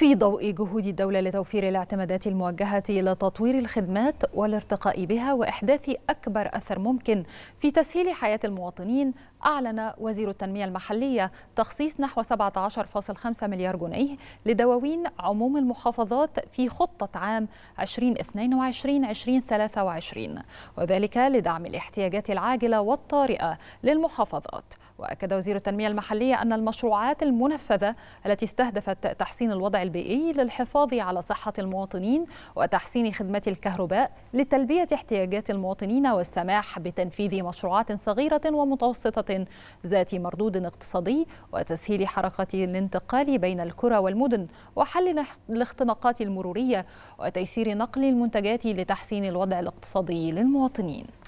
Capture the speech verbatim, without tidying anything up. في ضوء جهود الدولة لتوفير الاعتمادات الموجهة إلى تطوير الخدمات والارتقاء بها وإحداث أكبر أثر ممكن في تسهيل حياة المواطنين، أعلن وزير التنمية المحلية تخصيص نحو سبعة عشر فاصل خمسة مليار جنيه لدواوين عموم المحافظات في خطة عام ألفين واثنين وعشرين ألفين وثلاثة وعشرين، وذلك لدعم الاحتياجات العاجلة والطارئة للمحافظات. وأكد وزير التنمية المحلية أن المشروعات المنفذة التي استهدفت تحسين الوضع البيئي للحفاظ على صحة المواطنين وتحسين خدمات الكهرباء لتلبية احتياجات المواطنين والسماح بتنفيذ مشروعات صغيرة ومتوسطة ذات مردود اقتصادي وتسهيل حركة الانتقال بين القرى والمدن وحل الاختناقات المرورية وتيسير نقل المنتجات لتحسين الوضع الاقتصادي للمواطنين.